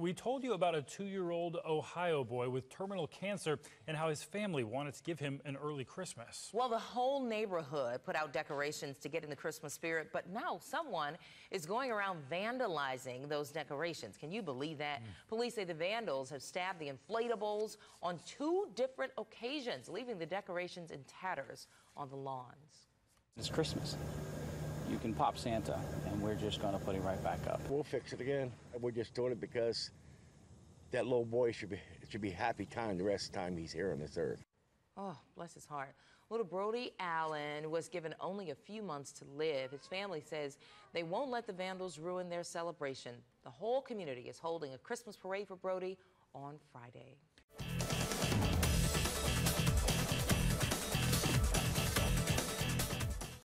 We told you about a 2-year-old Ohio boy with terminal cancer and how his family wanted to give him an early Christmas. Well, the whole neighborhood put out decorations to get in the Christmas spirit, but now someone is going around vandalizing those decorations. Can you believe that? Police say the vandals have stabbed the inflatables on 2 different occasions, leaving the decorations in tatters on the lawns. It's Christmas. You can pop Santa, and we're just going to put him right back up. We'll fix it again. We're just doing it because that little boy should be happy time the rest of the time he's here on this earth. Oh, bless his heart. Little Brady Allen was given only a few months to live. His family says they won't let the vandals ruin their celebration. The whole community is holding a Christmas parade for Brady on Friday.